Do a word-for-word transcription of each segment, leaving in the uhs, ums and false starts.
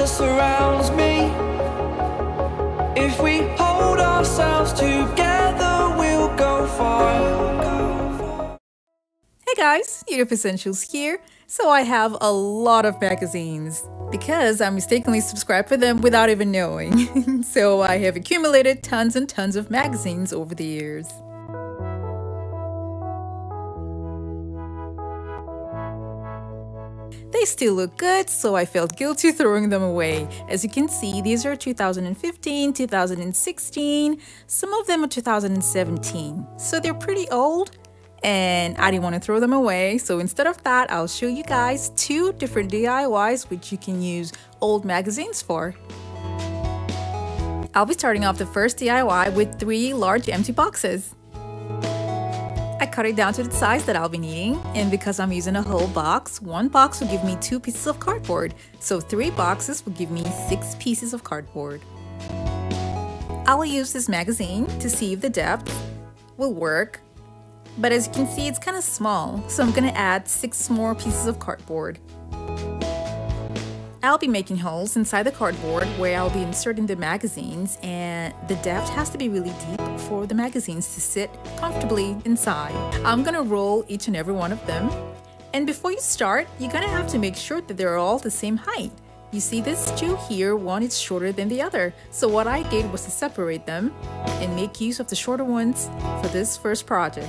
that surrounds me. If we hold ourselves together, we'll go far. Hey guys, Yoduvh Essentials here. So I have a lot of magazines because I mistakenly subscribed for them without even knowing. So I have accumulated tons and tons of magazines over the years. They still look good, so I felt guilty throwing them away. As you can see, these are two thousand fifteen, two thousand sixteen, some of them are two thousand seventeen. So they're pretty old and I didn't want to throw them away. So instead of that, I'll show you guys two different D I Ys which you can use old magazines for. I'll be starting off the first D I Y with three large empty boxes. I cut it down to the size that I'll be needing, and because I'm using a whole box, one box will give me two pieces of cardboard, so three boxes will give me six pieces of cardboard. I will use this magazine to see if the depth will work, but as you can see it's kind of small, so I'm gonna add six more pieces of cardboard. I'll be making holes inside the cardboard where I'll be inserting the magazines, and the depth has to be really deep for the magazines to sit comfortably inside. I'm gonna roll each and every one of them. And before you start, you're gonna have to make sure that they're all the same height. You see this two here, one is shorter than the other. So what I did was to separate them and make use of the shorter ones for this first project.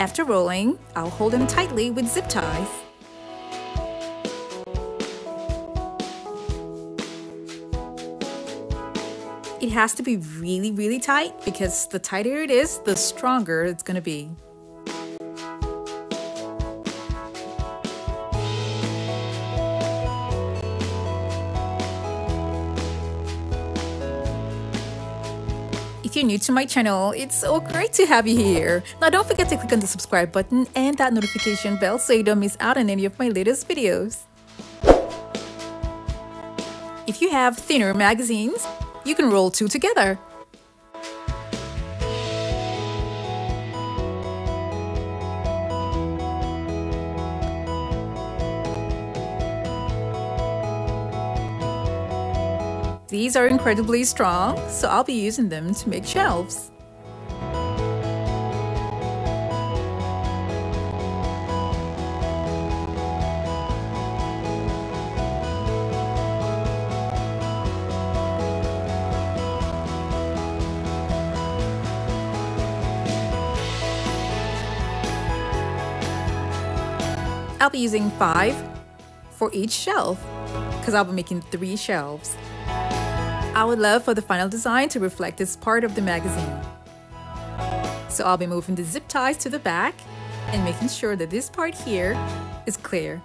After rolling, I'll hold them tightly with zip ties. It has to be really, really tight because the tighter it is, the stronger it's going to be. If you're new to my channel, it's so great to have you here. Now don't forget to click on the subscribe button and that notification bell so you don't miss out on any of my latest videos. If you have thinner magazines, you can roll two together. These are incredibly strong, so I'll be using them to make shelves. I'll be using five for each shelf, because I'll be making three shelves. I would love for the final design to reflect this part of the magazine. So I'll be moving the zip ties to the back and making sure that this part here is clear.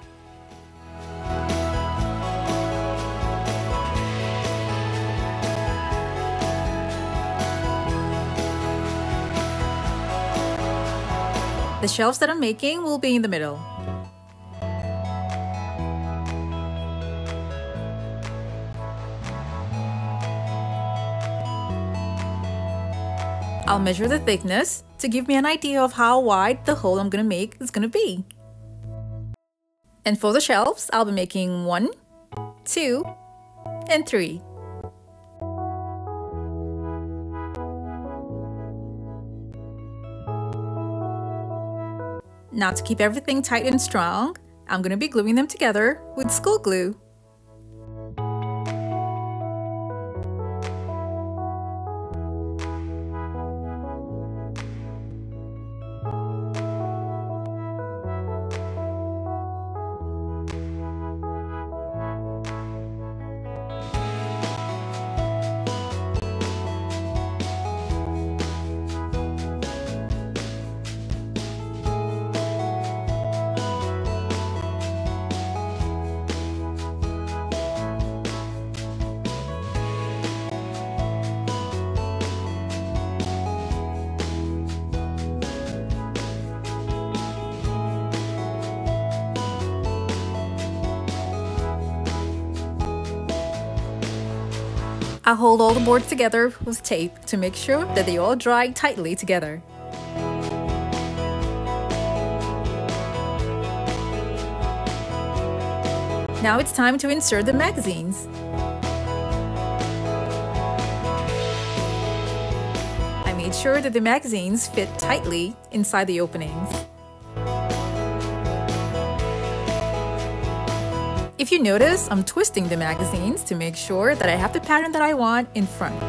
The shelves that I'm making will be in the middle. I'll measure the thickness to give me an idea of how wide the hole I'm gonna make is gonna be. And for the shelves, I'll be making one, two, and three. Now to keep everything tight and strong, I'm gonna be gluing them together with school glue. I hold all the boards together with tape to make sure that they all dry tightly together. Now it's time to insert the magazines. I made sure that the magazines fit tightly inside the openings. If you notice, I'm twisting the magazines to make sure that I have the pattern that I want in front.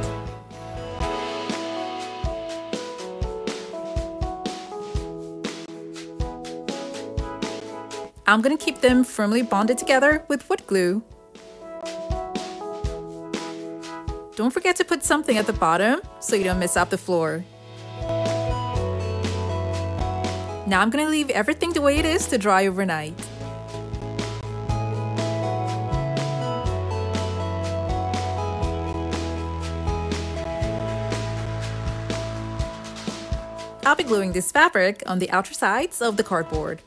I'm going to keep them firmly bonded together with wood glue. Don't forget to put something at the bottom so you don't mess up the floor. Now I'm going to leave everything the way it is to dry overnight. I'll be gluing this fabric on the outer sides of the cardboard.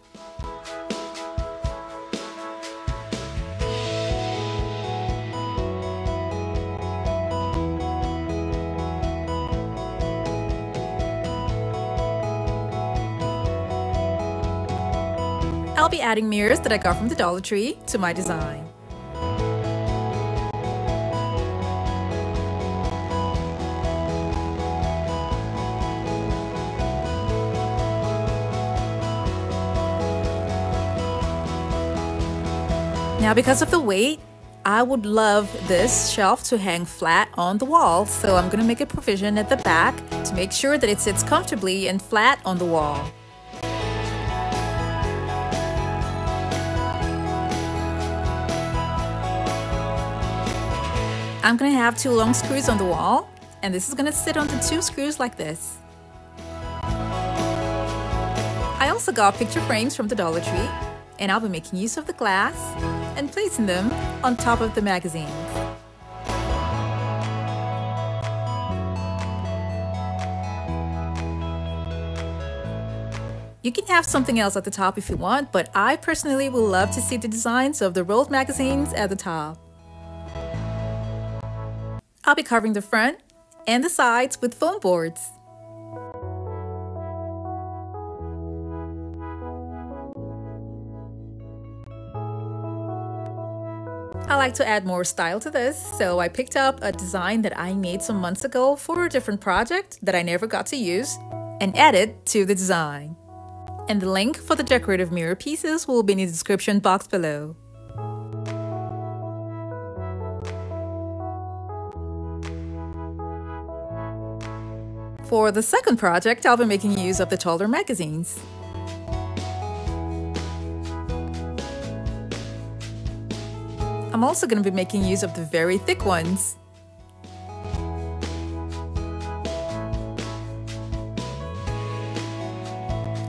I'll be adding mirrors that I got from the Dollar Tree to my design. Now, because of the weight, I would love this shelf to hang flat on the wall, so I'm going to make a provision at the back to make sure that it sits comfortably and flat on the wall. I'm going to have two long screws on the wall, and this is going to sit on the two screws like this. I also got picture frames from the Dollar Tree, and I'll be making use of the glass and placing them on top of the magazines. You can have something else at the top if you want, but I personally would love to see the designs of the rolled magazines at the top. I'll be covering the front and the sides with foam boards. I like to add more style to this, so I picked up a design that I made some months ago for a different project that I never got to use and added to the design. And the link for the decorative mirror pieces will be in the description box below. For the second project, I'll be making use of the taller magazines. I'm also going to be making use of the very thick ones.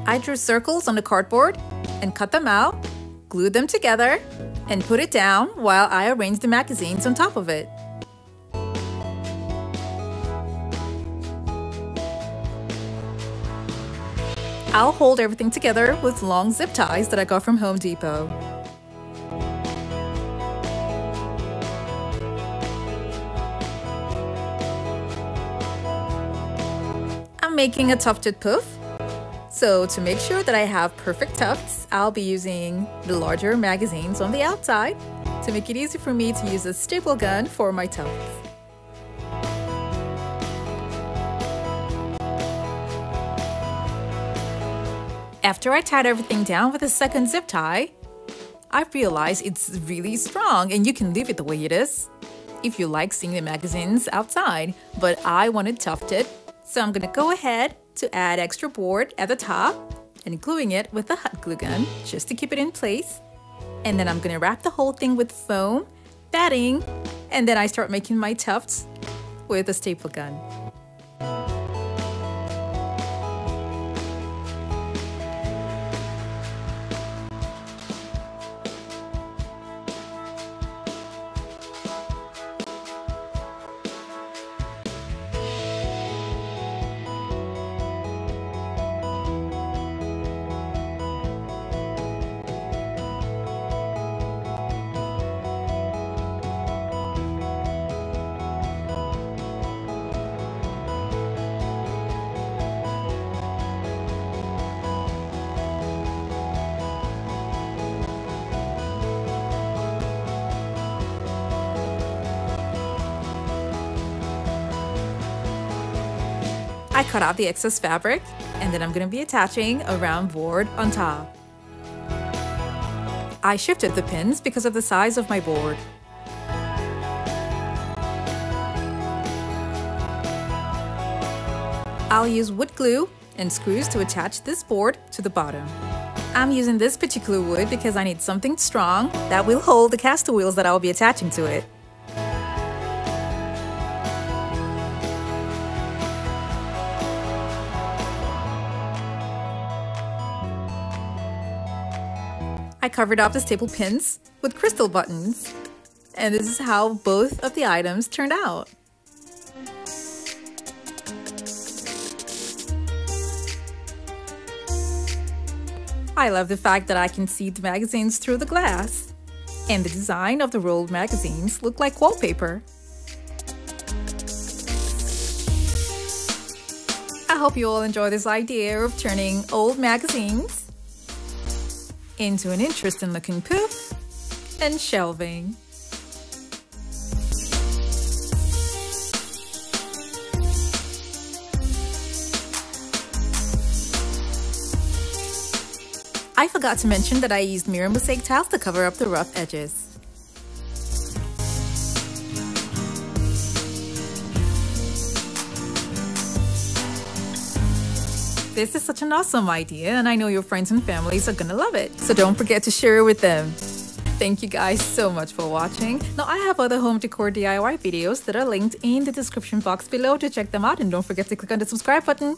I drew circles on the cardboard and cut them out, glued them together, and put it down while I arranged the magazines on top of it. I'll hold everything together with long zip ties that I got from Home Depot. Making a tufted poof. So to make sure that I have perfect tufts, I'll be using the larger magazines on the outside to make it easy for me to use a staple gun for my tufts. After I tied everything down with a second zip tie, I realized it's really strong and you can leave it the way it is if you like seeing the magazines outside, but I wanted tufted. So I'm going to go ahead to add extra board at the top and gluing it with a hot glue gun just to keep it in place. And then I'm going to wrap the whole thing with foam, batting, and then I start making my tufts with a staple gun. I cut out the excess fabric, and then I'm going to be attaching a round board on top. I shifted the pins because of the size of my board. I'll use wood glue and screws to attach this board to the bottom. I'm using this particular wood because I need something strong that will hold the caster wheels that I'll be attaching to it. I covered up the staple pins with crystal buttons, and this is how both of the items turned out. I love the fact that I can see the magazines through the glass, and the design of the rolled magazines look like wallpaper. I hope you all enjoy this idea of turning old magazines into an interesting looking poof and shelving. I forgot to mention that I used mirror mosaic tiles to cover up the rough edges. This is such an awesome idea, and I know your friends and families are gonna love it. So don't forget to share it with them. Thank you guys so much for watching. Now I have other home decor D I Y videos that are linked in the description box below to check them out, and don't forget to click on the subscribe button.